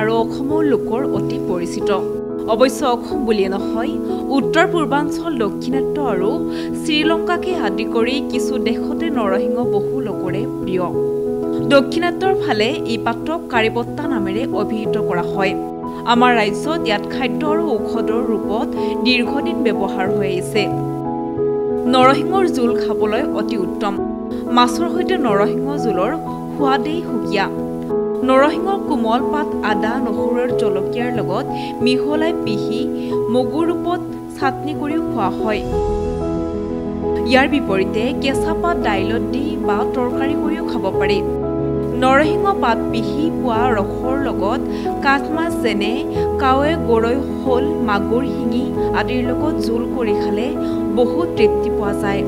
আৰু অসমৰ লোকৰ অতি পৰিচিত অৱশ্য অসম বুলিয়ে নহয় উত্তৰ পূৰ্বাঞ্চল দক্ষিণাত্য আৰু শ্ৰীলংকাকে আদি কৰি কিছু দেশতে নৰসিংহ বহু লোকৰে প্ৰিয় দক্ষিণাত্তৰ ফালে এই পাত্ৰক কাৰিপত্তা নামেৰে অভিহিত কৰা হয় আমাৰ ৰাজ্যত ইয়াত খাদ্য আৰু ঔষধৰ ৰূপত দীৰ্ঘদিন ব্যৱহাৰ হৈ আহিছে নৰসিংহৰ জুল খাবলৈ অতি উত্তম মাছৰ সৈতে নৰসিংহ জুলৰ সোৱাদেই সুকীয়া নৰসিংহৰ কোমল পাত আদা নহৰুৰ জলকীয়াৰ লগত মিহলাই পিহি মগুৰ ৰূপত চাটনি কৰিও খোৱা হয় ইয়াৰ বিপৰীতে কেঁচা পাত দাইলত দি বা তৰকাৰী কৰিও খাব পাৰি নৰসিংহ পাত পিহি পোৱা ৰসৰ লগত কাঠ মাছ যেনে কাৱৈ গৰৈ শ'ল মাগুৰ শিঙি আদিৰ লগত জোল কৰি খালে বহুত তৃপ্তি পোৱা যায়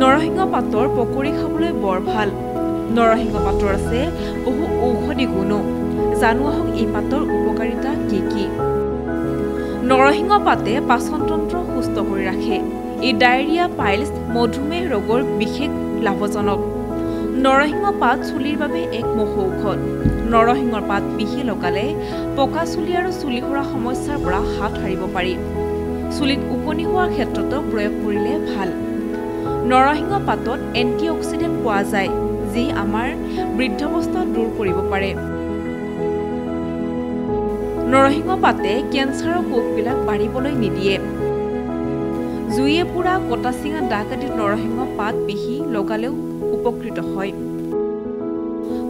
নৰসিংহ পাতৰ পকৰি খাবলৈ বৰ ভাল নৰসিংহ পাতৰ আছে বহু ঔষধি গুণ জানো আহক এই পাতৰ উপকাৰিতা কি কি নৰসিংহ পাতে পাচনতন্ত্ৰ সুস্থ কৰি ৰাখে ই ডায়েৰিয়া পাইলছ মধুমেহ ৰোগৰ বিশেষ লাভজনক নৰসিংহ পাত চুলিৰ বাবে এক মহৌ ঔষধ নৰসিংহৰ পাত পিহি লগালে পকা চুলি আৰু চুলি সৰা সমস্যাৰ পৰা হাত সাৰিব পাৰি চুলিত উপনি হোৱাৰ ক্ষেত্ৰতো প্ৰয়োগ কৰিলে ভাল নৰসিংহ পাতত এণ্টিঅক্সিডেণ্ট পোৱা যায় যি আমাৰ বৃদ্ধাৱস্থা দূৰ কৰিব পাৰে নৰসিংহ পাতে কেঞ্চাৰৰ কোষবিলাক বাঢ়িবলৈ নিদিয়ে জুয়ে পুৰা কটাচিঙা দাগ আদিত নৰসিংহ পাত পিহি লগালেও উপকৃত হয়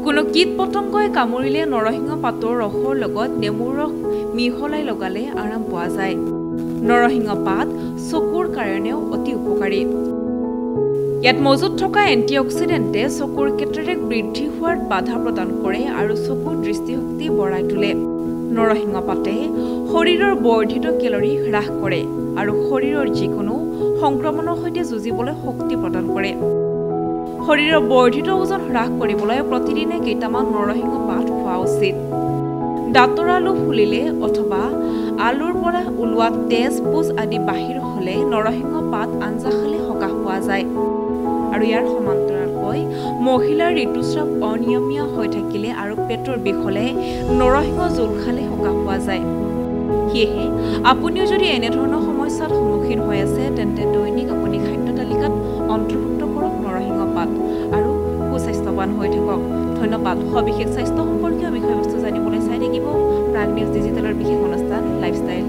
কোনো কীট পতংগই কামুৰিলে নৰসিংহ পাতৰ ৰসৰ লগত নেমুৰ ৰস মিহলাই লগালে আৰাম পোৱা যায় নৰসিংহ পাত চকুৰ কাৰণেও অতি উপকাৰী ইয়াত মজুত থকা এণ্টিঅক্সিডেণ্টে চকুৰ কেটাৰেক্ট বৃদ্ধি হোৱাত বাধা প্ৰদান কৰে আৰু চকুৰ দৃষ্টিশক্তি বঢ়াই তোলে নৰসিংহ পাতে শৰীৰৰ বৰ্ধিত কেলৰি হ্ৰাস কৰে আৰু শৰীৰৰ যিকোনো সংক্ৰমণৰ সৈতে যুঁজিবলৈ শক্তি প্ৰদান কৰে শৰীৰৰ বৰ্ধিত ওজন হ্ৰাস কৰিবলৈ প্ৰতিদিনে কেইটামান নৰসিংহ পাত খোৱা উচিত দাঁতৰ আলু ফুলিলে অথবা আলুৰ পৰা ওলোৱা তেজ পোচ আদি বাহিৰ হ'লে নৰসিংহ পাত আঞ্জা খালে সকাহ পোৱা যায় আৰু ইয়াৰ সমান্তৰালকৈ মহিলাৰ ঋতুস্ৰাৱ অনিয়মীয়া হৈ থাকিলে আৰু পেটৰ বিষ হ'লে নৰসিংহ জোল খালে সকাহ পোৱা যায় সেয়েহে আপুনিও যদি এনেধৰণৰ সমস্যাত সন্মুখীন হৈ আছে তেন্তে দৈনিক আপুনি খাদ্য তালিকাত অন্তৰ্ভুক্ত কৰক নৰসিংহ পাত আৰু সুস্বাস্থ্যৱান হৈ থাকক ধন্যবাদ সবিশেষ স্বাস্থ্য সম্পৰ্কীয় বিষয়বস্তু জানিবলৈ চাই থাকিব প্ৰাগ নিউজ ডিজিটেলৰ বিশেষ অনুষ্ঠান লাইফষ্টাইল